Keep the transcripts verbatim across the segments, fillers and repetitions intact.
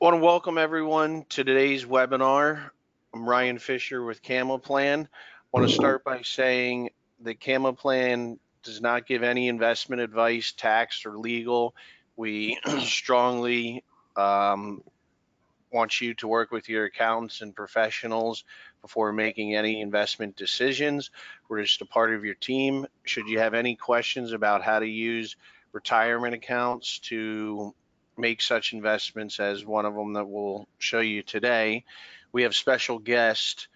I want to welcome everyone to today's webinar. I'm Ryan Fisher with CamaPlan. I want to start by saying that CamaPlan does not give any investment advice, tax, or legal. We strongly um, want you to work with your accountants and professionals before making any investment decisions. We're just a part of your team. Should you have any questions about how to use retirement accounts to make such investments, as one of them that we'll show you today, we have special guest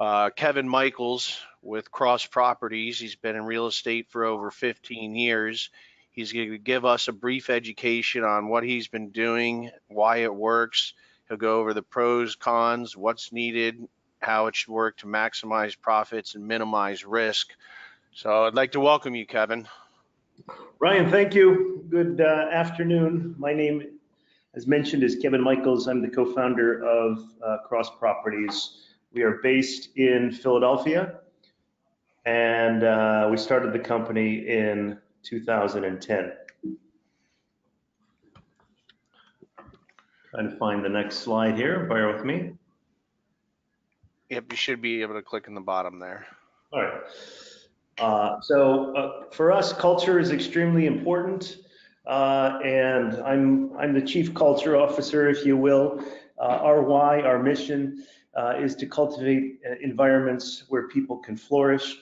uh, Kevin Michals with Cross Properties. He's been in real estate for over fifteen years. He's going to give us a brief education on what he's been doing, why it works. He'll go over the pros, cons, what's needed, how it should work to maximize profits and minimize risk. So I'd like to welcome you, Kevin. Ryan, thank you. Good uh, afternoon. My name, as mentioned, is Kevin Michals. I'm the co-founder of uh, Cross Properties. We are based in Philadelphia, and uh, we started the company in two thousand ten. Trying to find the next slide here. Bear with me. Yep, you should be able to click in the bottom there. All right. Uh, so uh, for us, culture is extremely important, uh, and I'm I'm the chief culture officer, if you will. Uh, our why, our mission, uh, is to cultivate environments where people can flourish.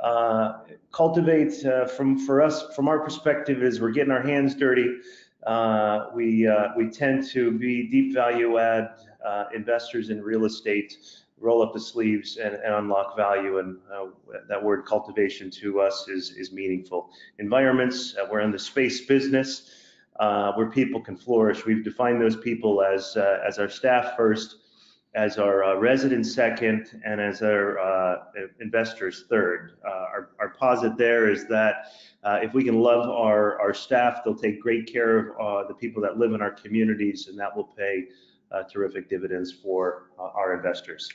Uh, cultivate uh, from for us, from our perspective, is we're getting our hands dirty. Uh, we uh, we tend to be deep value add uh, investors in real estate, roll up the sleeves and, and unlock value. And uh, that word cultivation to us is, is meaningful. Environments, uh, we're in the space business uh, where people can flourish. We've defined those people as, uh, as our staff first, as our uh, residents second, and as our uh, investors third. Uh, our, our posit there is that uh, if we can love our, our staff, they'll take great care of uh, the people that live in our communities, and that will pay Uh, terrific dividends for uh, our investors.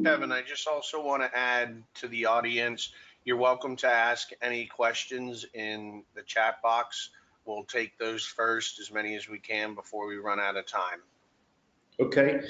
Kevin, I just also want to add to the audience, you're welcome to ask any questions in the chat box. We'll take those first, as many as we can, before we run out of time. Okay.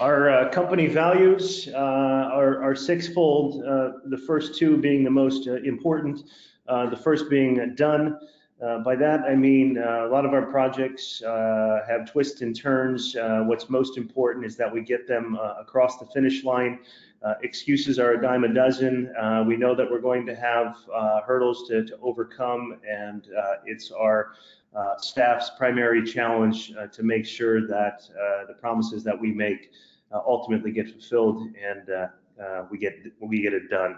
Our uh, company values uh, are, are sixfold, uh, the first two being the most uh, important, uh, the first being done. Uh, by that, I mean uh, a lot of our projects uh, have twists and turns. Uh, what's most important is that we get them uh, across the finish line. Uh, excuses are a dime a dozen. Uh, we know that we're going to have uh, hurdles to, to overcome, and uh, it's our uh, staff's primary challenge uh, to make sure that uh, the promises that we make uh, ultimately get fulfilled, and uh, Uh, we get we get it done.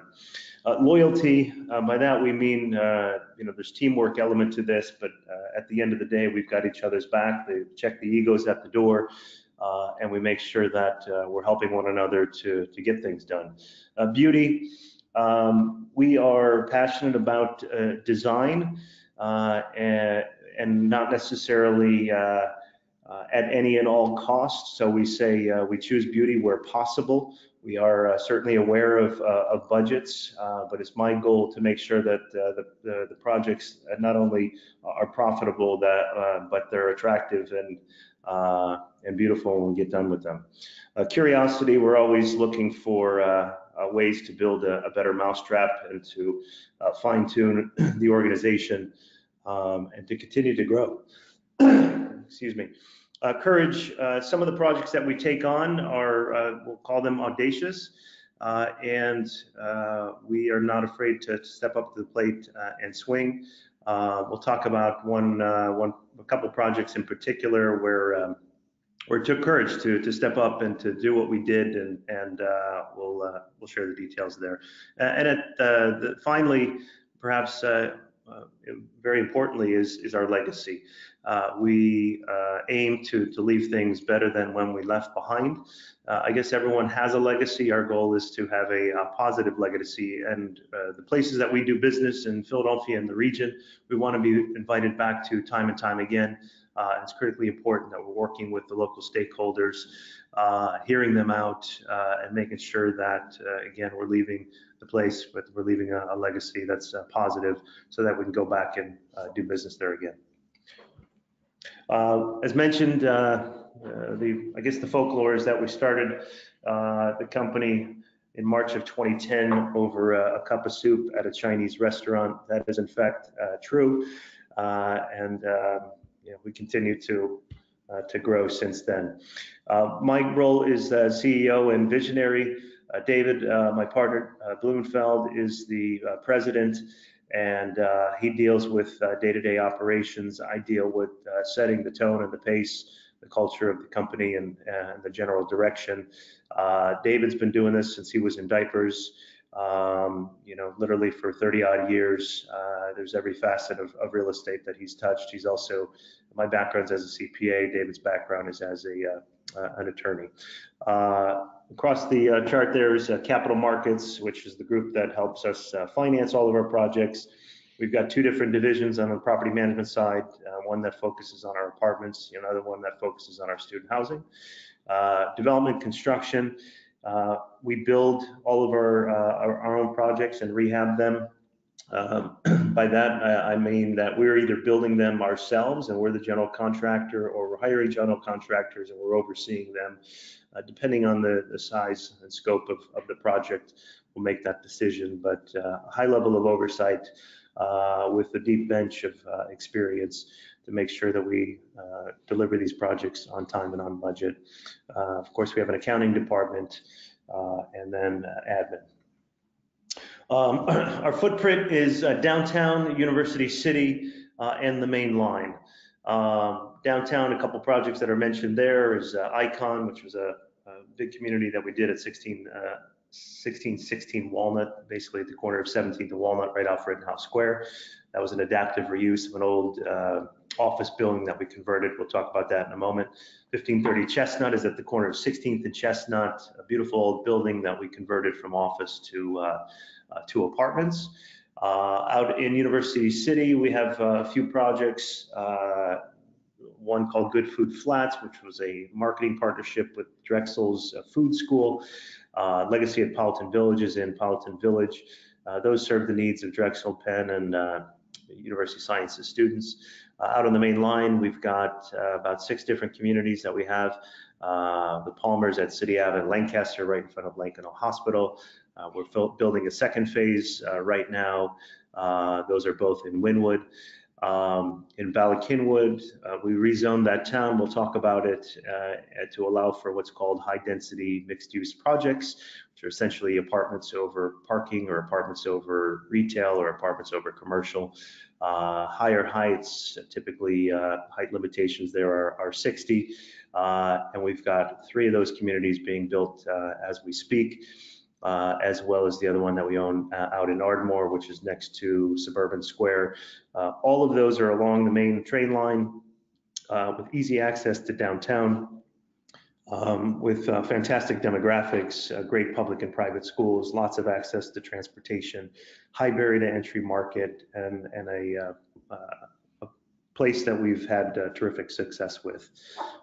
Uh, loyalty, uh, by that we mean uh, you know, there's teamwork element to this, but uh, at the end of the day, we've got each other's back. They check the egos at the door, uh, and we make sure that uh, we're helping one another to to get things done. Uh, beauty, um, we are passionate about uh, design uh, and and not necessarily Uh, Uh, at any and all costs. So we say uh, we choose beauty where possible. We are uh, certainly aware of, uh, of budgets, uh, but it's my goal to make sure that uh, the, the, the projects not only are profitable, that, uh, but they're attractive and, uh, and beautiful when we get done with them. Uh, curiosity, we're always looking for uh, uh, ways to build a, a better mousetrap and to uh, fine-tune the organization um, and to continue to grow. Excuse me. Uh, courage, uh, some of the projects that we take on are, uh, we'll call them audacious, uh, and uh, we are not afraid to step up to the plate uh, and swing. Uh, we'll talk about one, uh, one, a couple projects in particular where, um, where it took courage to, to step up and to do what we did, and, and uh, we'll, uh, we'll share the details there. Uh, and at, uh, the, finally, perhaps uh, Uh, very importantly, is is our legacy. Uh, we uh, aim to to leave things better than when we left behind. Uh, I guess everyone has a legacy. Our goal is to have a, a positive legacy, and uh, the places that we do business in Philadelphia and the region, we want to be invited back to time and time again. Uh, it's critically important that we're working with the local stakeholders, uh, hearing them out, uh, and making sure that, uh, again, we're leaving the place, but we're leaving a, a legacy that's uh, positive so that we can go back and uh, do business there again. Uh, as mentioned, uh, uh, the I guess the folklore is that we started uh, the company in March of twenty ten over a, a cup of soup at a Chinese restaurant. That is in fact uh, true, uh, and uh, you know, we continue to uh, to grow since then. Uh, my role is uh, C E O and visionary. Uh, David, uh, my partner, uh, Bloomfeld, is the uh, president, and uh, he deals with uh, day-to-day operations. I deal with uh, setting the tone and the pace, the culture of the company, and, and the general direction. Uh, David's been doing this since he was in diapers, um, you know, literally for thirty odd years. Uh, there's every facet of, of real estate that he's touched. He's also, my background's as a C P A. David's background is as a, uh, uh, an attorney. Uh, Across the uh, chart there is uh, Capital Markets, which is the group that helps us uh, finance all of our projects. We've got two different divisions on the property management side, uh, one that focuses on our apartments, another one that focuses on our student housing. Uh, development construction, uh, we build all of our, uh, our, our own projects and rehab them. Um, by that, I, I mean that we're either building them ourselves and we're the general contractor, or we're hiring general contractors and we're overseeing them. Uh, depending on the, the size and scope of, of the project, we'll make that decision, but a uh, high level of oversight uh, with a deep bench of uh, experience to make sure that we uh, deliver these projects on time and on budget. Uh, of course, we have an accounting department uh, and then uh, admin. Um, our footprint is uh, downtown, University City, uh, and the main line. Um, Downtown, a couple projects that are mentioned there is uh, Icon, which was a, a big community that we did at sixteen sixteen Walnut, basically at the corner of seventeenth and Walnut, right off Rittenhouse Square. That was an adaptive reuse of an old uh, office building that we converted. We'll talk about that in a moment. fifteen thirty Chestnut is at the corner of sixteenth and Chestnut, a beautiful old building that we converted from office to, uh, uh, to apartments. Uh, out in University City, we have a few projects. Uh, one called Good Food Flats, which was a marketing partnership with Drexel's uh, food school. Uh, Legacy of Politon Village is in Politon Village. Uh, those serve the needs of Drexel, Penn, and uh, University Sciences students. Uh, out on the main line, we've got uh, about six different communities that we have. Uh, the Palmers at City Avenue, Lancaster, right in front of Lankenau Hospital. Uh, we're building a second phase uh, right now. Uh, those are both in Wynwood. Um, in Bala Cynwyd, uh, we rezoned that town. We'll talk about it uh, to allow for what's called high-density mixed-use projects, which are essentially apartments over parking, or apartments over retail, or apartments over commercial. Uh, higher heights, typically uh, height limitations there are, are sixty, uh, and we've got three of those communities being built uh, as we speak. Uh, as well as the other one that we own uh, out in Ardmore, which is next to Suburban Square. Uh, all of those are along the main train line uh, with easy access to downtown, um, with uh, fantastic demographics, uh, great public and private schools, lots of access to transportation, high barrier to entry market, and, and a, uh, uh, a place that we've had uh, terrific success with.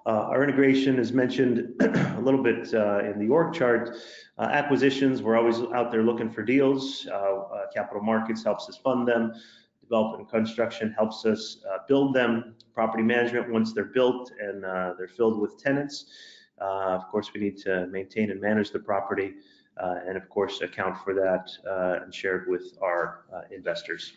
Uh, our integration is mentioned a little bit uh, in the org chart. Uh, acquisitions, we're always out there looking for deals. Uh, uh, Capital Markets helps us fund them. Development and construction helps us uh, build them. Property management, once they're built and uh, they're filled with tenants, uh, of course, we need to maintain and manage the property uh, and, of course, account for that uh, and share it with our uh, investors.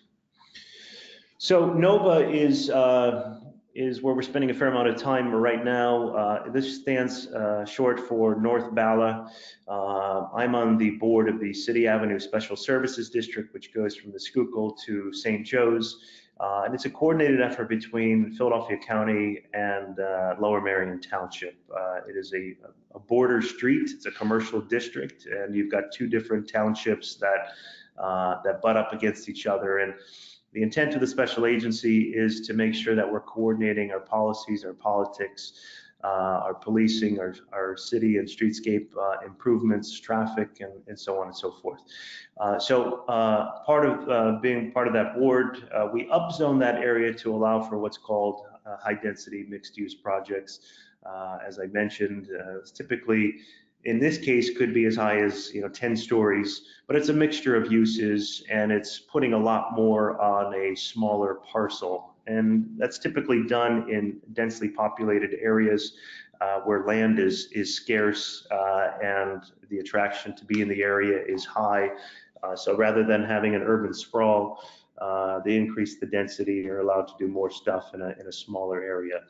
So Nova is uh, is where we're spending a fair amount of time right now. Uh, this stands uh, short for North Bala. Uh, I'm on the board of the City Avenue Special Services District, which goes from the Schuylkill to Saint Joe's. Uh, and it's a coordinated effort between Philadelphia County and uh, Lower Marion Township. Uh, it is a, a border street. It's a commercial district, and you've got two different townships that, uh, that butt up against each other. And the intent of the special agency is to make sure that we're coordinating our policies, our politics, uh, our policing, our, our city and streetscape uh, improvements, traffic, and, and so on and so forth. Uh, so uh, part of uh, being part of that board, uh, we upzone that area to allow for what's called uh, high-density mixed-use projects. Uh, as I mentioned, uh, it's typically, in this case, could be as high as you know ten stories, but it's a mixture of uses, and it's putting a lot more on a smaller parcel And that's typically done in densely populated areas uh, where land is, is scarce uh, and the attraction to be in the area is high. Uh, so rather than having an urban sprawl, uh, they increase the density, you're allowed to do more stuff in a, in a smaller area.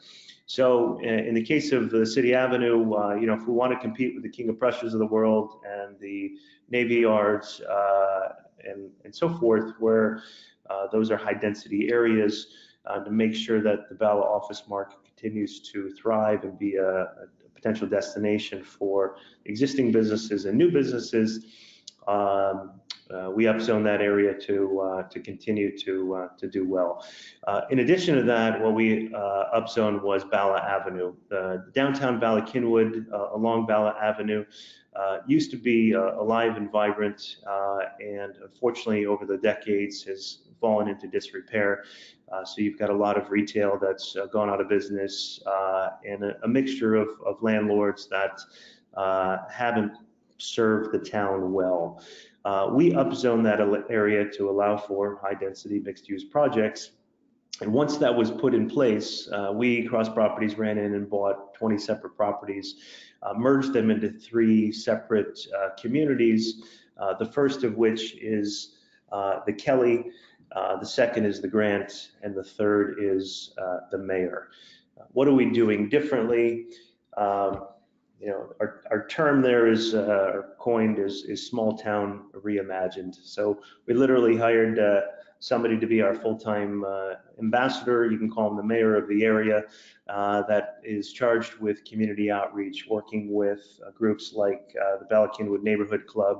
So in the case of the City Avenue, uh, you know, if we want to compete with the King of Prussias of the world and the Navy Yards uh, and, and so forth, where uh, those are high density areas, Uh, to make sure that the Bala office market continues to thrive and be a, a potential destination for existing businesses and new businesses, um, uh, we upzone that area to uh, to continue to uh, to do well. Uh, in addition to that, what we uh, upzoned was Bala Avenue, the downtown Bala Cynwyd uh, along Bala Avenue. Uh, used to be uh, alive and vibrant, uh, and unfortunately over the decades has fallen into disrepair. Uh, so you've got a lot of retail that's uh, gone out of business, uh, and a, a mixture of, of landlords that uh, haven't served the town well. Uh, we upzoned that area to allow for high density mixed use projects. And once that was put in place, uh, we, Cross Properties, ran in and bought twenty separate properties, uh, merged them into three separate uh, communities, uh, the first of which is uh, the Kelly, uh, the second is the Grant, and the third is uh, the Mayor. What are we doing differently? Um, you know, our, our term there is, uh, coined is, is small town reimagined. So we literally hired uh, somebody to be our full-time uh, ambassador. You can call him the mayor of the area, uh, that is charged with community outreach, working with uh, groups like uh, the Bala Cynwyd Neighborhood Club,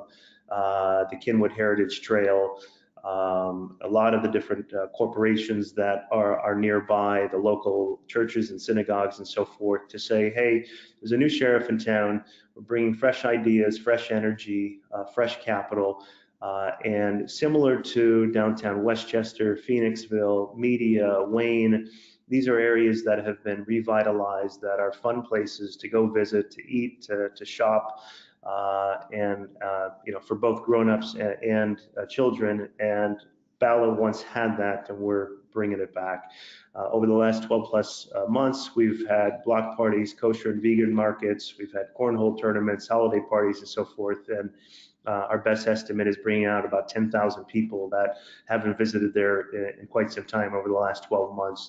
uh, the Cynwyd Heritage Trail, um, a lot of the different uh, corporations that are, are nearby, the local churches and synagogues and so forth, to say, hey, there's a new sheriff in town, we're bringing fresh ideas, fresh energy, uh, fresh capital. Uh, and similar to downtown Westchester, Phoenixville, Media, Wayne, these are areas that have been revitalized, that are fun places to go visit, to eat, to, to shop, uh, and uh, you know, for both grown-ups and, and uh, children. And Bala once had that, and we're bringing it back. Uh, over the last twelve plus uh, months, we've had block parties, kosher and vegan markets, we've had cornhole tournaments, holiday parties, and so forth. And Uh, our best estimate is bringing out about ten thousand people that haven't visited there in, in quite some time over the last twelve months,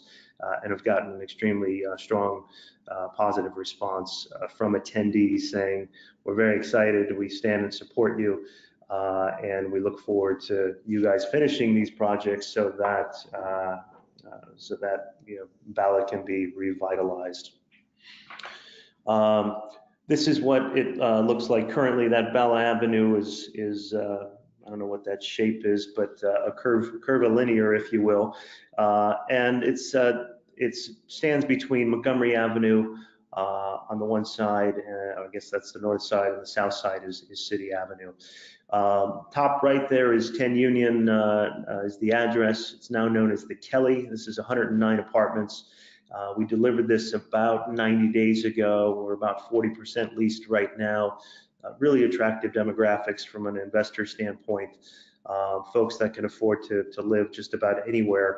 uh, and have gotten an extremely uh, strong uh, positive response uh, from attendees saying, we're very excited, we stand and support you, uh, and we look forward to you guys finishing these projects so that, uh, uh, so that you know, Bala can be revitalized. Um, This is what it uh, looks like currently. That Bala Avenue is, is uh, I don't know what that shape is, but uh, a curve, curvilinear, if you will. Uh, and it's uh, it stands between Montgomery Avenue uh, on the one side, and I guess that's the north side, and the south side is, is City Avenue. Um, top right there is ten Union, uh, uh, is the address. It's now known as the Kelly. This is one hundred nine apartments. Uh, we delivered this about ninety days ago. We're about forty percent leased right now. Uh, really attractive demographics from an investor standpoint. Uh, folks that can afford to, to live just about anywhere,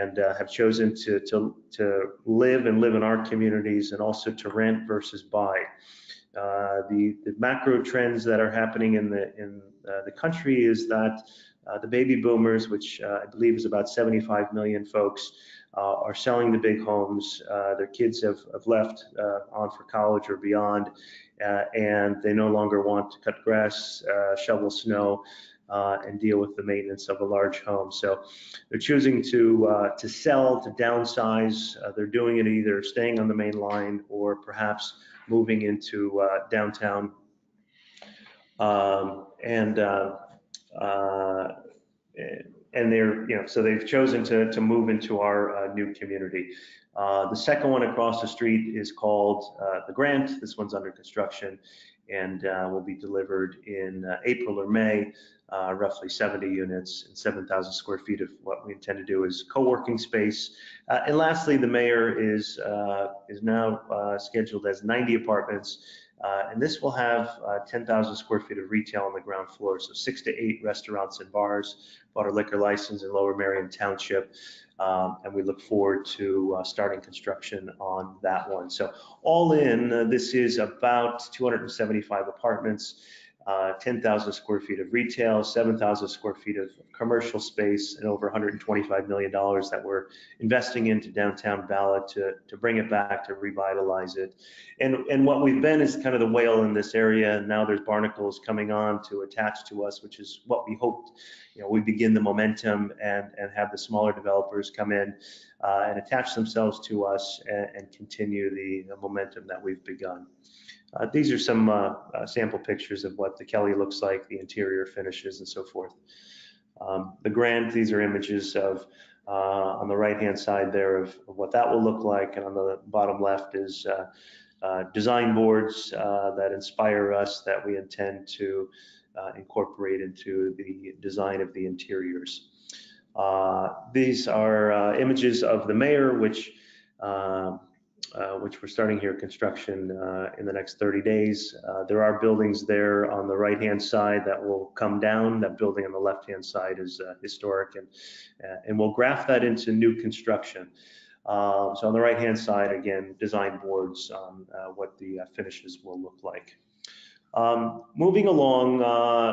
and uh, have chosen to, to, to live and live in our communities, and also to rent versus buy. Uh, the, the macro trends that are happening in the, in, uh, the country is that uh, the baby boomers, which uh, I believe is about seventy-five million folks, Uh, are selling the big homes. Uh, their kids have, have left uh, on for college or beyond, uh, and they no longer want to cut grass, uh, shovel snow, uh, and deal with the maintenance of a large home. So they're choosing to uh, to sell, to downsize. Uh, they're doing it either staying on the main line or perhaps moving into uh, downtown. Um, and uh, uh, And they're, you know, so they've chosen to, to move into our uh, new community. Uh, the second one across the street is called uh, the Grant. This one's under construction, and uh, will be delivered in uh, April or May. Uh, roughly seventy units and seven thousand square feet of what we intend to do is co-working space. Uh, and lastly, the Mayor is uh, is now uh, scheduled as ninety apartments. Uh, and this will have uh, ten thousand square feet of retail on the ground floor, so six to eight restaurants and bars. Bought a liquor license in Lower Marion Township, Um, and we look forward to uh, starting construction on that one. So all in, uh, this is about two hundred seventy-five apartments, uh, ten thousand square feet of retail, seven thousand square feet of commercial space, and over one hundred twenty-five million dollars that we're investing into downtown Bala to, to bring it back, to revitalize it. And, and what we've been is kind of the whale in this area. Now there's barnacles coming on to attach to us, which is what we hoped. You know, we begin the momentum and, and have the smaller developers come in uh, and attach themselves to us and, and continue the, the momentum that we've begun. Uh, these are some uh, uh, sample pictures of what the Kelly looks like, the interior finishes and so forth. Um, the Grant, these are images of uh, on the right hand side there of, of what that will look like, and on the bottom left is uh, uh, design boards uh, that inspire us, that we intend to uh, incorporate into the design of the interiors. Uh, these are uh, images of the mayor, which uh, Uh, which we're starting here construction uh, in the next thirty days. Uh, there are buildings there on the right-hand side that will come down. That building on the left-hand side is uh, historic, and uh, and we'll graph that into new construction. Uh, so on the right-hand side, again, design boards on uh, what the uh, finishes will look like. Um, moving along, uh,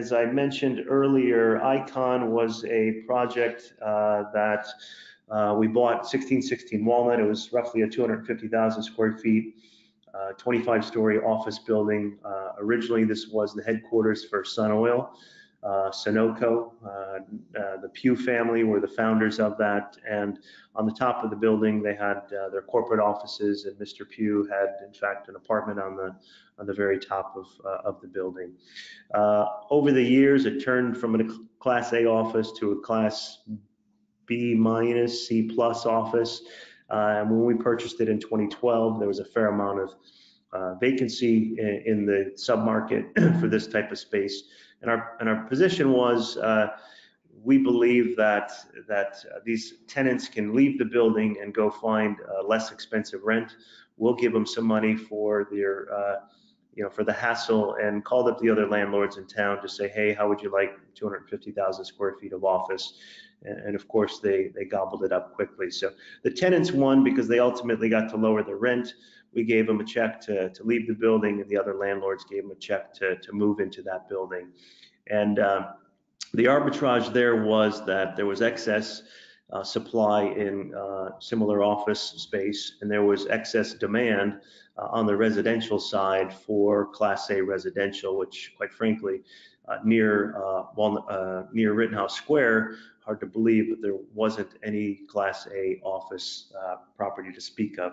as I mentioned earlier, Icon was a project uh, that Uh, we bought sixteen sixteen Walnut. It was roughly a two hundred fifty thousand square feet, uh, twenty-five story office building. Uh, originally, this was the headquarters for Sunoil, uh, Sunoco. Uh, uh, the Pugh family were the founders of that. And on the top of the building, they had uh, their corporate offices, and Mister Pugh had, in fact, an apartment on the on the very top of uh, of the building. Uh, over the years, it turned from a Class A office to a Class B minus, C plus office. Uh, and when we purchased it in twenty twelve, there was a fair amount of uh, vacancy in, in the submarket for this type of space. And our and our position was, uh, we believe that that uh, these tenants can leave the building and go find uh, less expensive rent. We'll give them some money for their uh, you know, for the hassle, and called up the other landlords in town to say, hey, how would you like two hundred fifty thousand square feet of office? And of course, they, they gobbled it up quickly. So the tenants won because they ultimately got to lower the rent. We gave them a check to, to leave the building, and the other landlords gave them a check to, to move into that building. And uh, the arbitrage there was that there was excess uh, supply in uh, similar office space, and there was excess demand uh, on the residential side for Class A residential, which, quite frankly, uh, near, uh, Walnut, uh, near Rittenhouse Square, hard to believe that there wasn't any Class A office uh, property to speak of.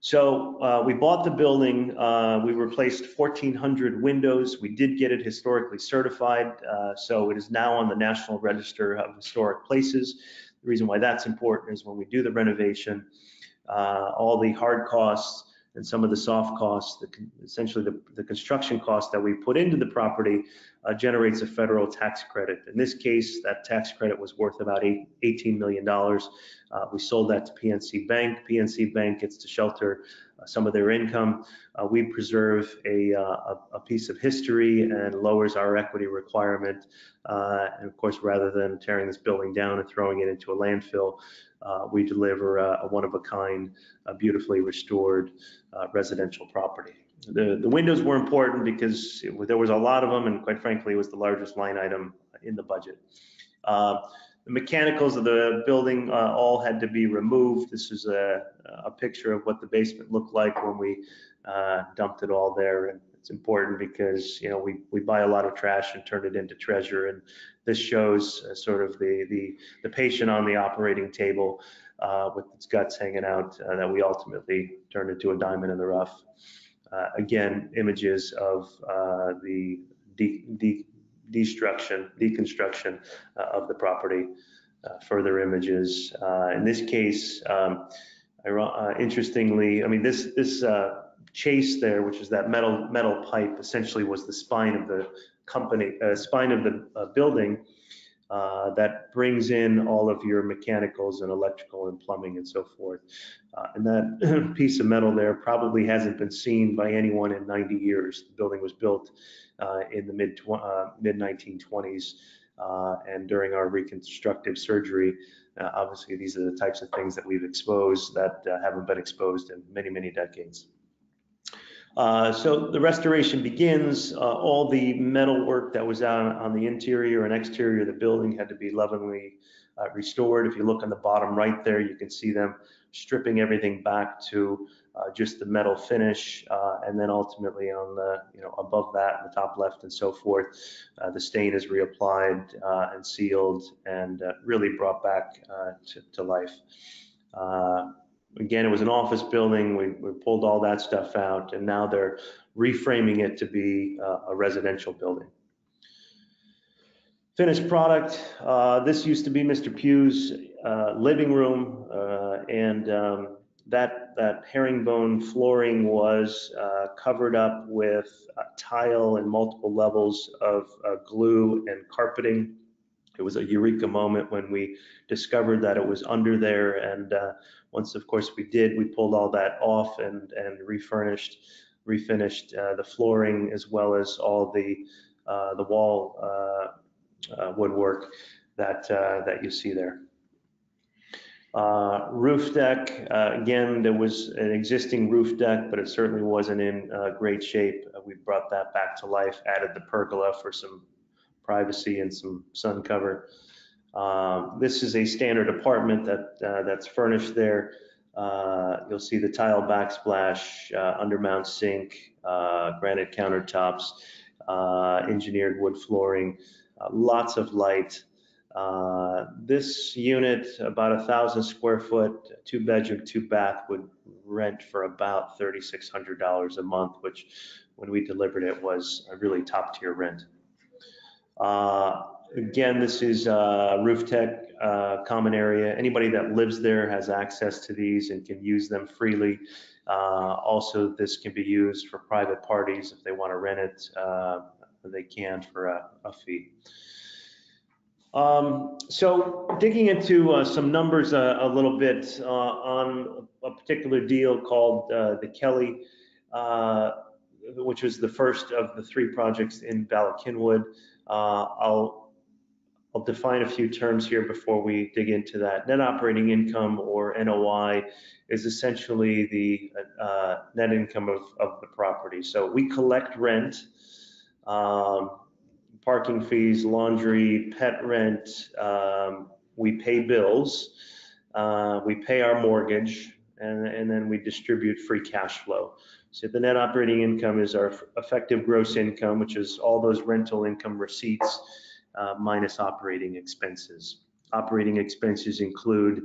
So uh, we bought the building. Uh, we replaced fourteen hundred windows. We did get it historically certified. Uh, so it is now on the National Register of Historic Places. The reason why that's important is when we do the renovation, uh, all the hard costs and some of the soft costs, the, essentially the, the construction cost that we put into the property uh, generates a federal tax credit. In this case, that tax credit was worth about eighteen million dollars. Uh, we sold that to P N C Bank. P N C Bank gets to shelter uh, some of their income. Uh, we preserve a, uh, a, a piece of history and lowers our equity requirement. Uh, and of course, rather than tearing this building down and throwing it into a landfill, Uh, we deliver uh, a one-of-a-kind, uh, beautifully restored uh, residential property. The, the windows were important because it, there was a lot of them, and quite frankly, it was the largest line item in the budget. Uh, the mechanicals of the building uh, all had to be removed. This is a, a picture of what the basement looked like when we uh, dumped it all there. And it's important because, you know, we, we buy a lot of trash and turn it into treasure, and this shows uh, sort of the, the the patient on the operating table uh, with its guts hanging out uh, that we ultimately turned into a diamond in the rough. Uh, again, images of uh, the de de destruction, deconstruction uh, of the property, uh, further images. Uh, in this case, um, I, uh, interestingly, I mean, this, this uh, chase there, which is that metal, metal pipe, essentially was the spine of the company, uh, spine of the uh, building uh, that brings in all of your mechanicals and electrical and plumbing and so forth. Uh, and that piece of metal there probably hasn't been seen by anyone in ninety years. The building was built uh, in the mid, uh, mid nineteen twenties. uh, and during our reconstructive surgery. Uh, obviously, these are the types of things that we've exposed that uh, haven't been exposed in many, many decades. Uh, so the restoration begins. Uh, all the metal work that was on, on the interior and exterior of the building had to be lovingly uh, restored. If you look on the bottom right there, you can see them stripping everything back to uh, just the metal finish, uh, and then ultimately on the, you know, above that, the top left and so forth, uh, the stain is reapplied uh, and sealed and uh, really brought back uh, to, to life. Uh, Again, it was an office building. We, we pulled all that stuff out, and now they're reframing it to be uh, a residential building. Finished product. Uh, this used to be Mister Pugh's uh, living room, uh, and um, that that herringbone flooring was uh, covered up with uh, tile and multiple levels of uh, glue and carpeting. It was a eureka moment when we discovered that it was under there, and uh, once, of course, we did, we pulled all that off and and refurnished, refinished uh, the flooring as well as all the uh, the wall uh, uh, woodwork that uh, that you see there. Uh, roof deck, uh, again, there was an existing roof deck, but it certainly wasn't in uh, great shape. Uh, we brought that back to life, added the pergola for some privacy and some sun cover. Um, this is a standard apartment that uh, that's furnished there. Uh, you'll see the tile backsplash, uh, undermount sink, uh, granite countertops, uh, engineered wood flooring, uh, lots of light. Uh, this unit, about a thousand square foot, two bedroom, two bath, would rent for about thirty-six hundred dollars a month, which when we delivered it was a really top tier rent. Uh, again, this is uh, roof tech uh, common area. Anybody that lives there has access to these and can use them freely. Uh, also, this can be used for private parties. If they want to rent it, uh, they can for a, a fee. Um, so digging into uh, some numbers a, a little bit uh, on a particular deal called uh, the Kelly, uh, which was the first of the three projects in Bala Cynwyd. Uh, I'll, I'll define a few terms here before we dig into that. Net operating income, or N O I, is essentially the uh, net income of, of the property. So we collect rent, um, parking fees, laundry, pet rent, um, we pay bills, uh, we pay our mortgage, and, and then we distribute free cash flow. So the net operating income is our effective gross income, which is all those rental income receipts uh, minus operating expenses. Operating expenses include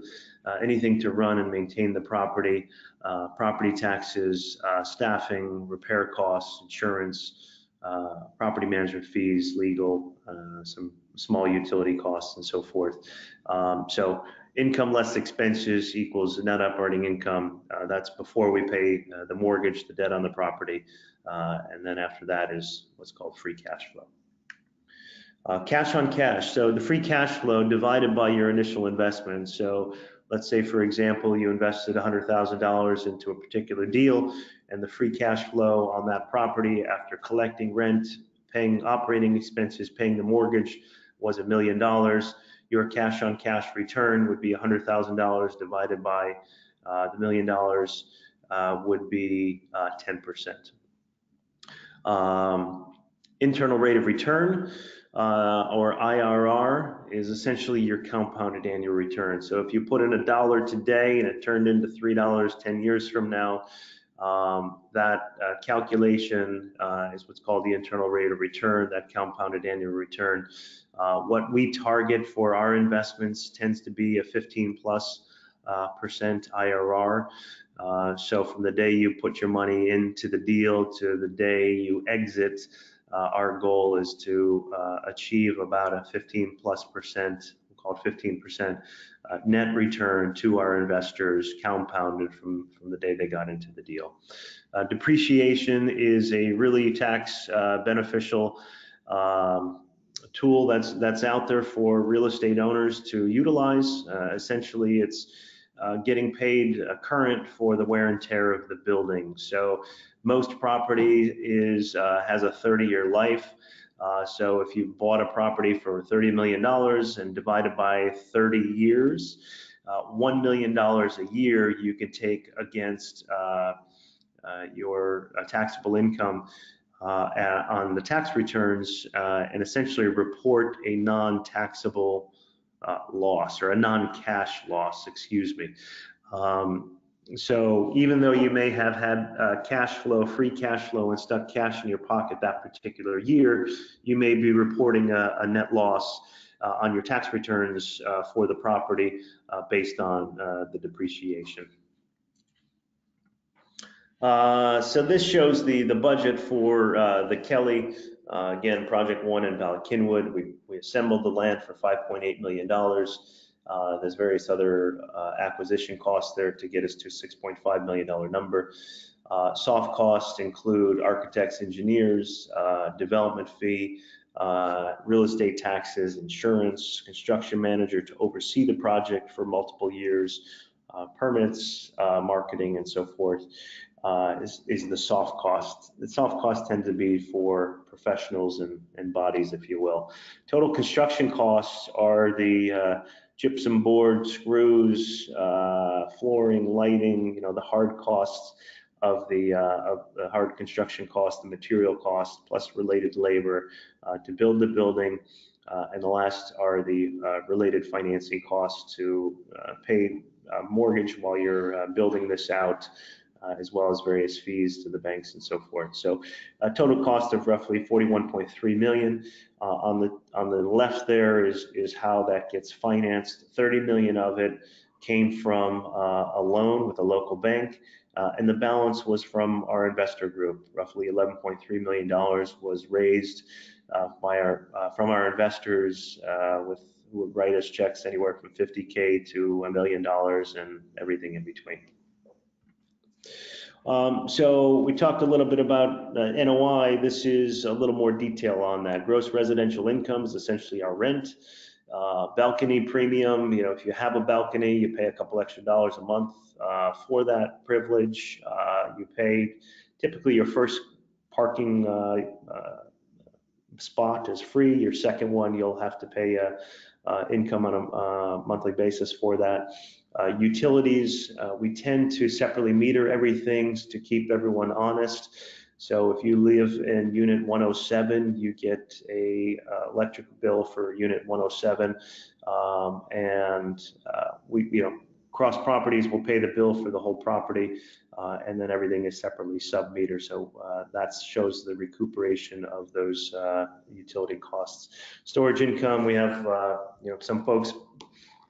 uh, anything to run and maintain the property, uh, property taxes, uh, staffing, repair costs, insurance, uh, property management fees, legal, uh, some small utility costs, and so forth. Um, so income less expenses equals net operating income. Uh, that's before we pay uh, the mortgage, the debt on the property, uh, and then after that is what's called free cash flow. Uh, cash on cash. So the free cash flow divided by your initial investment. So let's say, for example, you invested one hundred thousand dollars into a particular deal, and the free cash flow on that property after collecting rent, paying operating expenses, paying the mortgage was a million dollars. Your cash on cash return would be one hundred thousand dollars divided by uh, the million dollars uh, would be uh, ten percent. Um, internal rate of return uh, or I R R is essentially your compounded annual return. So if you put in a dollar today and it turned into three dollars ten years from now, um, that uh, calculation uh, is what's called the internal rate of return, that compounded annual return. Uh, what we target for our investments tends to be a fifteen plus percent I R R. Uh, so from the day you put your money into the deal to the day you exit, uh, our goal is to uh, achieve about a fifteen plus percent, we'll call it fifteen percent uh, net return to our investors, compounded from, from the day they got into the deal. Uh, depreciation is a really tax uh, beneficial um, tool that's that's out there for real estate owners to utilize. Uh, essentially, it's uh, getting paid uh, current for the wear and tear of the building. So most property is uh, has a thirty-year life. Uh, so if you bought a property for thirty million dollars and divided by thirty years, uh, one million dollars a year you could take against uh, uh, your uh, taxable income uh, on the tax returns uh, and essentially report a non-taxable uh, loss or a non-cash loss, excuse me. Um, So even though you may have had uh, cash flow, free cash flow, and stuck cash in your pocket that particular year, you may be reporting a, a net loss uh, on your tax returns uh, for the property uh, based on uh, the depreciation. Uh, so this shows the, the budget for uh, the Kelly. Uh, again, Project One in Bala Cynwyd. We, we assembled the land for five point eight million dollars. Uh, there's various other uh, acquisition costs there to get us to six point five million dollar number. Uh, soft costs include architects, engineers, uh, development fee, uh, real estate taxes, insurance, construction manager to oversee the project for multiple years, uh, permits, uh, marketing, and so forth. Uh, is, is the soft cost. The soft costs tend to be for professionals and, and bodies, if you will. Total construction costs are the uh, gypsum board, screws, uh, flooring, lighting, you know, the hard costs of the, uh, of the hard construction costs, the material costs, plus related labor uh, to build the building. Uh, and the last are the uh, related financing costs to uh, pay uh, mortgage while you're uh, building this out, uh, as well as various fees to the banks and so forth. So a total cost of roughly forty-one point three million dollars. Uh, on the on the left there is is how that gets financed. thirty million dollars of it came from uh, a loan with a local bank, uh, and the balance was from our investor group. Roughly eleven point three million dollars was raised uh, by our uh, from our investors, uh, with who would write us checks anywhere from fifty K to a million dollars and everything in between. Um, so we talked a little bit about uh, N O I. This is a little more detail on that. Gross residential income is essentially our rent. Uh, balcony premium, you know, if you have a balcony, you pay a couple extra dollars a month uh, for that privilege. Uh, you pay typically your first parking uh, uh, spot is free. Your second one, you'll have to pay a, uh, income on a uh, monthly basis for that. Uh, utilities, uh, we tend to separately meter everything to keep everyone honest. So if you live in unit one oh seven, you get a uh, electric bill for unit one oh seven, um, and uh, we, you know, Cross Properties will pay the bill for the whole property, uh, and then everything is separately sub-meter. So uh, that shows the recuperation of those uh, utility costs. Storage income, we have uh, you know, some folks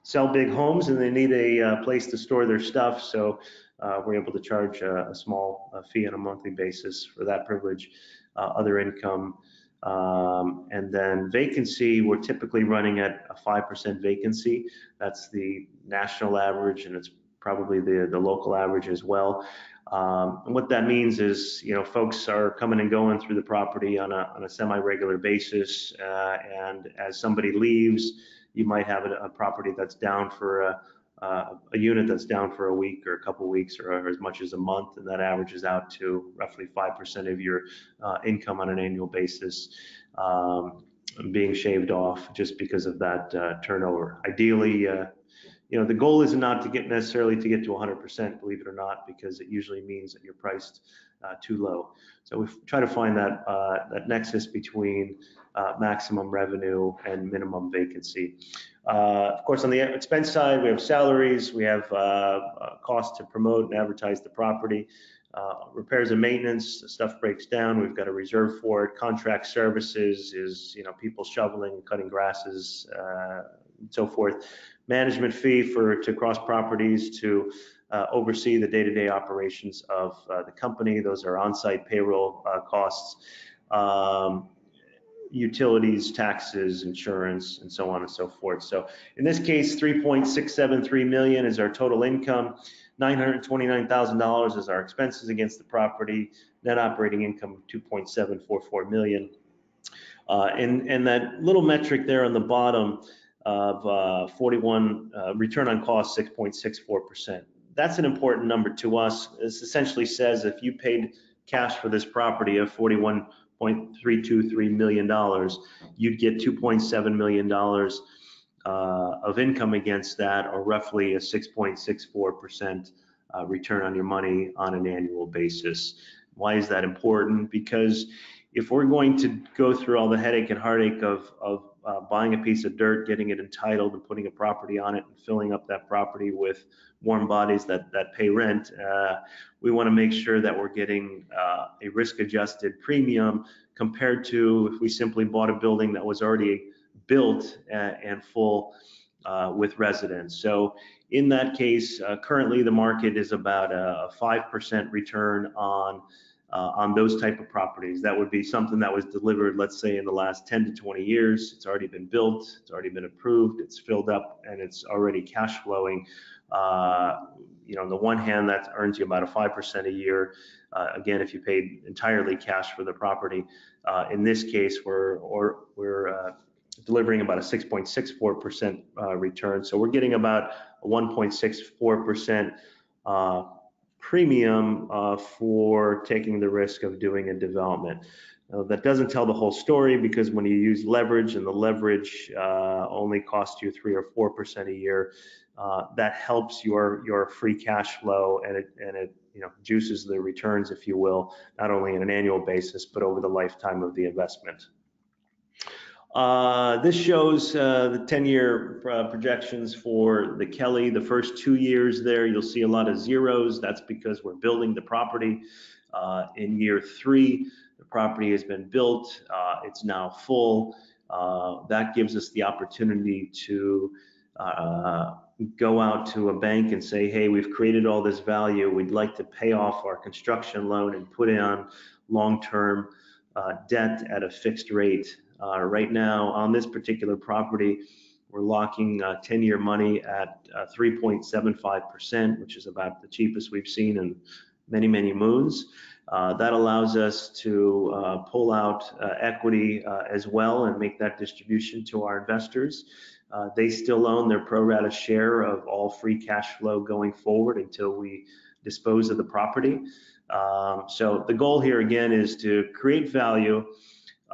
sell big homes and they need a uh, place to store their stuff. So uh, we're able to charge a, a small uh, fee on a monthly basis for that privilege. Uh, other income, um, and then vacancy, we're typically running at a five percent vacancy. That's the national average, and it's probably the, the local average as well. Um, and what that means is, you know, folks are coming and going through the property on a, on a semi-regular basis. Uh, and as somebody leaves, you might have a, a property that's down for a, uh, a unit that's down for a week or a couple weeks or, or as much as a month, and that averages out to roughly five percent of your uh, income on an annual basis um, being shaved off just because of that uh, turnover. Ideally, uh, you know, the goal is not to get necessarily to get to one hundred percent, believe it or not, because it usually means that you're priced uh, too low. So we try to find that, uh, that nexus between Uh, maximum revenue and minimum vacancy. Uh, of course, on the expense side, we have salaries, we have uh, uh, costs to promote and advertise the property, uh, repairs and maintenance, stuff breaks down, we've got a reserve for it. Contract services is, you know, people shoveling, cutting grasses, uh, and so forth. Management fee for to Cross Properties to uh, oversee the day-to-day operations of uh, the company. Those are on-site payroll uh, costs. Um, utilities, taxes, insurance, and so on and so forth. So in this case, three point six seven three million dollars is our total income. nine hundred twenty-nine thousand dollars is our expenses against the property. Net operating income, two point seven four four million dollars. Uh, and, and that little metric there on the bottom of uh, forty-one, uh, return on cost, six point six four percent. That's an important number to us. This essentially says if you paid cash for this property of 41 point three two three million dollars, you'd get two point seven million dollars uh, of income against that, or roughly a six point six four percent uh, return on your money on an annual basis. Why is that important? Because if we're going to go through all the headache and heartache of, of uh, buying a piece of dirt, getting it entitled and putting a property on it and filling up that property with warm bodies that, that pay rent, uh, we wanna make sure that we're getting uh, a risk-adjusted premium compared to if we simply bought a building that was already built and, and full uh, with residents. So in that case, uh, currently the market is about a five percent return on Uh, on those type of properties. That would be something that was delivered, let's say, in the last ten to twenty years. It's already been built, it's already been approved, it's filled up, and it's already cash flowing. Uh, you know, on the one hand, that earns you about a five percent a year. Uh, again, if you paid entirely cash for the property. Uh, in this case, we're or we're uh, delivering about a six point six four percent uh, return. So we're getting about a one point six four percent uh, premium uh, for taking the risk of doing a development. Uh, that doesn't tell the whole story, because when you use leverage, and the leverage uh, only costs you three or four percent a year, uh, that helps your your free cash flow, and it and it you know juices the returns, if you will, not only on an annual basis but over the lifetime of the investment. Uh, this shows uh, the ten-year uh, projections for the Kelly. The first two years there, you'll see a lot of zeros. That's because we're building the property. Uh, in year three, the property has been built. Uh, it's now full. Uh, that gives us the opportunity to uh, go out to a bank and say, hey, we've created all this value. We'd like to pay off our construction loan and put in long-term uh, debt at a fixed rate. Uh, right now, on this particular property, we're locking uh, ten-year money at uh, three point seven five percent, which is about the cheapest we've seen in many, many moons. Uh, that allows us to uh, pull out uh, equity uh, as well and make that distribution to our investors. Uh, they still own their pro rata share of all free cash flow going forward until we dispose of the property. Um, so the goal here, again, is to create value,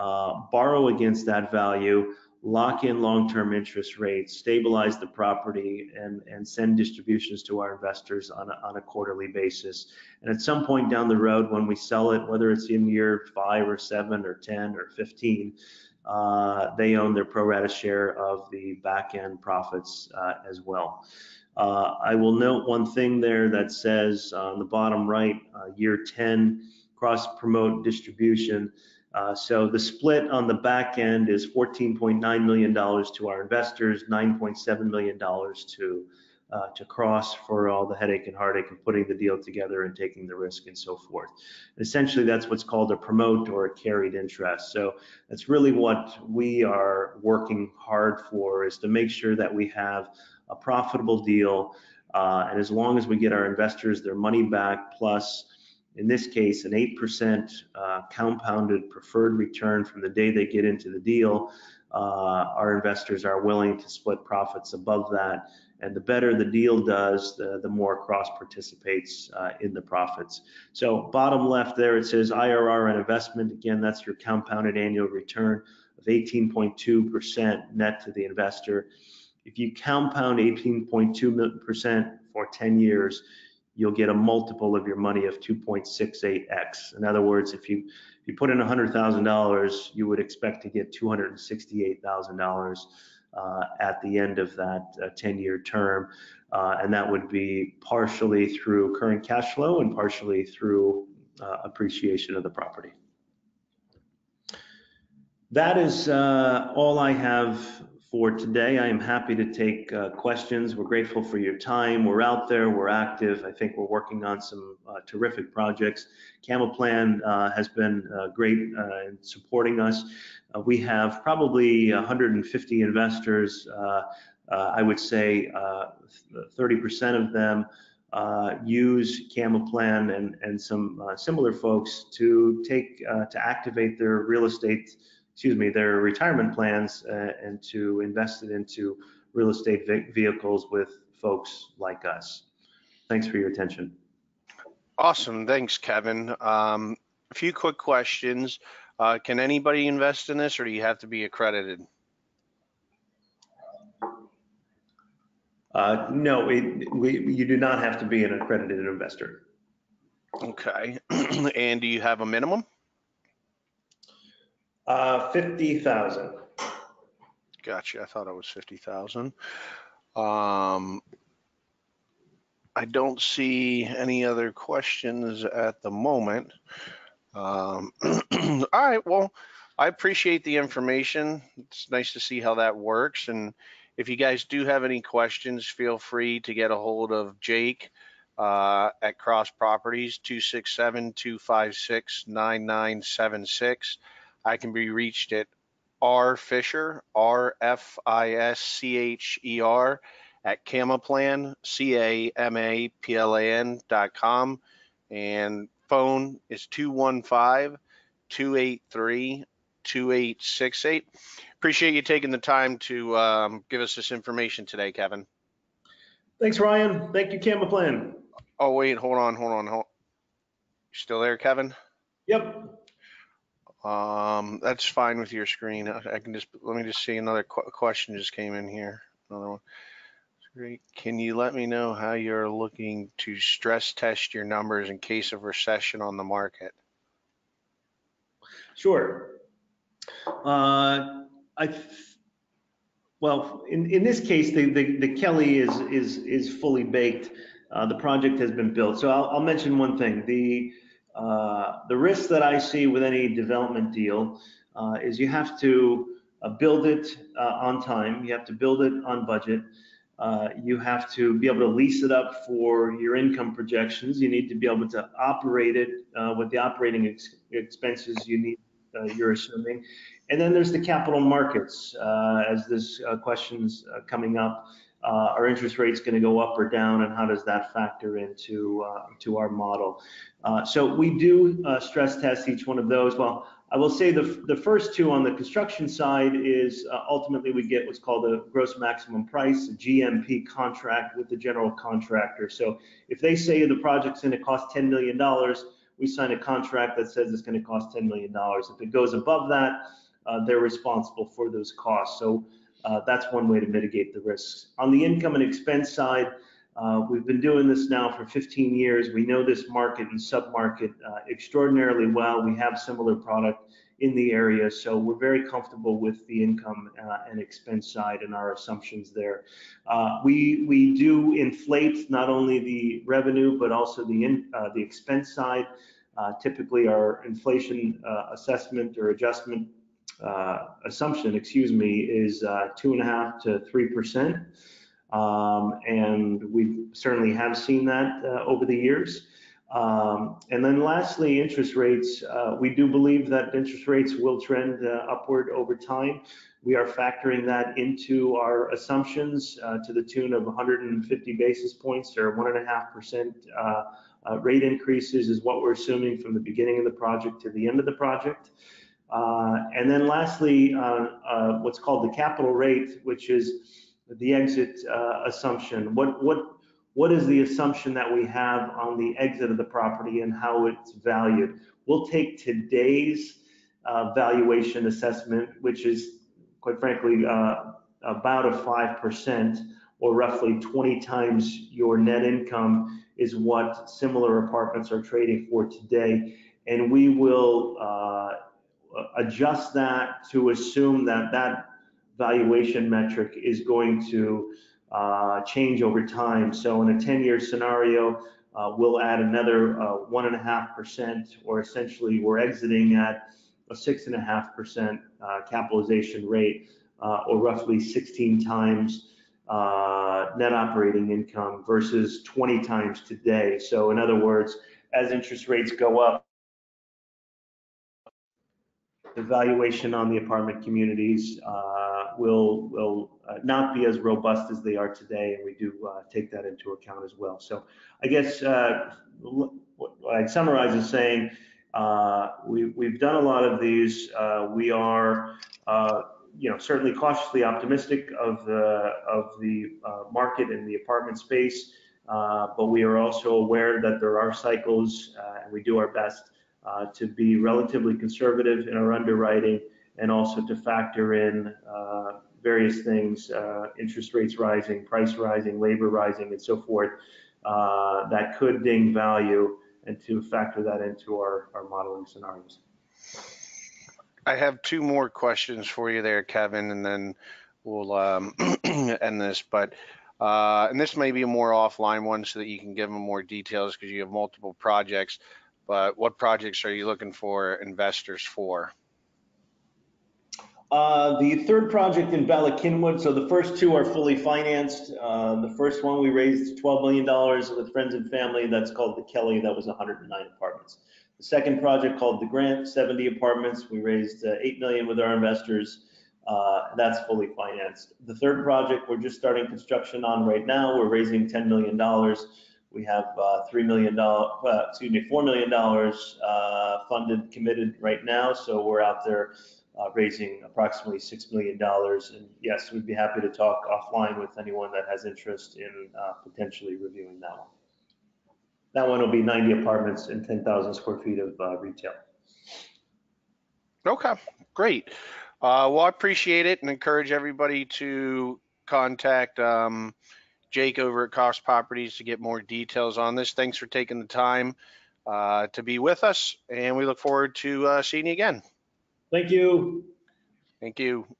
Uh, borrow against that value, lock in long-term interest rates, stabilize the property, and, and send distributions to our investors on a, on a quarterly basis. And at some point down the road, when we sell it, whether it's in year five or seven or ten or fifteen, uh, they own their pro rata share of the back-end profits uh, as well. Uh, I will note one thing there that says on the bottom right, uh, year ten, cross-promote distribution. Uh, so the split on the back end is fourteen point nine million dollars to our investors, nine point seven million dollars to uh, to Cross for all the headache and heartache and putting the deal together and taking the risk and so forth. And essentially, that's what's called a promote or a carried interest. So that's really what we are working hard for, is to make sure that we have a profitable deal. Uh, and as long as we get our investors their money back, plus, in this case, an eight percent uh, compounded preferred return from the day they get into the deal, uh, our investors are willing to split profits above that. And the better the deal does, the, the more Cross participates uh, in the profits. So bottom left there, it says I R R on investment. Again, that's your compounded annual return of eighteen point two percent net to the investor. If you compound eighteen point two percent for ten years, you'll get a multiple of your money of two point six eight x. In other words, if you if you put in one hundred thousand dollars, you would expect to get two hundred sixty-eight thousand dollars uh, at the end of that uh, ten-year term, uh, and that would be partially through current cash flow and partially through uh, appreciation of the property. That is uh, all I have for today. I am happy to take uh, questions. We're grateful for your time. We're out there, we're active. I think we're working on some uh, terrific projects. CamaPlan uh, has been uh, great uh, in supporting us. Uh, we have probably one hundred fifty investors. Uh, uh, I would say uh, thirty percent of them uh, use CamaPlan and, and some uh, similar folks to take, uh, to activate their real estate excuse me, their retirement plans uh, and to invest it into real estate vehicles with folks like us. Thanks for your attention. Awesome. Thanks, Kevin. Um, a few quick questions. Uh, can anybody invest in this, or do you have to be accredited? Uh, no, it, we, you do not have to be an accredited investor. Okay. And do you have a minimum? Uh, fifty thousand. Gotcha. I thought it was fifty thousand. Um, I don't see any other questions at the moment. Um, all right. Well, I appreciate the information. It's nice to see how that works. And if you guys do have any questions, feel free to get a hold of Jake uh, at Cross Properties, two six seven, two five six, nine nine seven six. I can be reached at R Fisher, R F I S C H E R, at CamaPlan, C A M A P L A N dot com. And phone is two one five, two eight three, two eight six eight. Appreciate you taking the time to um, give us this information today, Kevin. Thanks, Ryan. Thank you, CamaPlan. Oh, wait, hold on, hold on, hold on. You still there, Kevin? Yep. Um, that's fine with your screen. I can just, let me just see another qu question just came in here. Another one. Great. Can you let me know how you're looking to stress test your numbers in case of recession on the market? Sure. Uh, I, well, in, in this case, the, the, the Kelly is, is, is fully baked. Uh, the project has been built. So I'll, I'll mention one thing. The, Uh, the risk that I see with any development deal uh, is you have to uh, build it uh, on time, you have to build it on budget, uh, you have to be able to lease it up for your income projections, you need to be able to operate it uh, with the operating ex expenses you need, uh, you're assuming. And then there's the capital markets, uh, as this uh, question's uh, coming up. Uh, are interest rates going to go up or down, and how does that factor into uh, to our model? Uh, so we do uh, stress test each one of those. Well, I will say the the first two on the construction side is uh, ultimately we get what's called a gross maximum price, a G M P contract with the general contractor. So if they say the project's going to cost ten million dollars, we sign a contract that says it's going to cost ten million dollars. If it goes above that, uh, they're responsible for those costs. So Uh, that's one way to mitigate the risks. On the income and expense side, uh, we've been doing this now for fifteen years. We know this market and submarket uh, extraordinarily well. We have similar product in the area, so we're very comfortable with the income uh, and expense side and our assumptions there. Uh, we we do inflate not only the revenue but also the in, uh, the expense side. Uh, typically, our inflation uh, assessment or adjustment. Uh, assumption, excuse me, is uh, two and a half to three percent, um, and we certainly have seen that uh, over the years. Um, and then, lastly, interest rates. Uh, we do believe that interest rates will trend uh, upward over time. We are factoring that into our assumptions uh, to the tune of one hundred fifty basis points or one and a half percent rate increases is what we're assuming from the beginning of the project to the end of the project. Uh, and then lastly, uh, uh, what's called the capital rate, which is the exit uh, assumption. What, what, what is the assumption that we have on the exit of the property and how it's valued? We'll take today's uh, valuation assessment, which is, quite frankly, uh, about a five percent or roughly twenty times your net income is what similar apartments are trading for today. And we will uh, adjust that to assume that that valuation metric is going to uh, change over time. So in a ten-year scenario, uh, we'll add another uh, one and a half percent, or essentially we're exiting at a six and a half percent uh, capitalization rate, uh, or roughly sixteen times uh, net operating income versus twenty times today. So in other words, as interest rates go up, the valuation on the apartment communities uh, will will uh, not be as robust as they are today, and we do uh, take that into account as well. So I guess uh, what I'd summarize as saying uh, we, we've done a lot of these. Uh, we are uh, you know certainly cautiously optimistic of the of the uh, market and the apartment space, uh, but we are also aware that there are cycles, uh, and we do our best uh, to be relatively conservative in our underwriting, and also to factor in uh, various things, uh, interest rates rising, price rising, labor rising, and so forth, uh, that could ding value, and to factor that into our, our modeling scenarios. I have two more questions for you there, Kevin, and then we'll um, end this. But uh, and this may be a more offline one so that you can give them more details, because you have multiple projects. But what projects are you looking for investors for? Uh, the third project in Bala Cynwyd, so the first two are fully financed. Uh, the first one we raised twelve million dollars with friends and family. That's called the Kelly. That was one hundred nine apartments. The second project called the Grant, seventy apartments. We raised uh, eight million dollars with our investors. Uh, that's fully financed. The third project we're just starting construction on right now. We're raising ten million dollars. We have uh, three million dollars, uh, excuse me, four million dollars uh, funded, committed right now. So we're out there Uh, raising approximately six million dollars. And yes, we'd be happy to talk offline with anyone that has interest in uh, potentially reviewing that one. That one will be ninety apartments and ten thousand square feet of uh, retail. Okay, great. Uh, well, I appreciate it, and encourage everybody to contact um, Jake over at Cross Properties to get more details on this. Thanks for taking the time uh, to be with us, and we look forward to uh, seeing you again. Thank you. Thank you.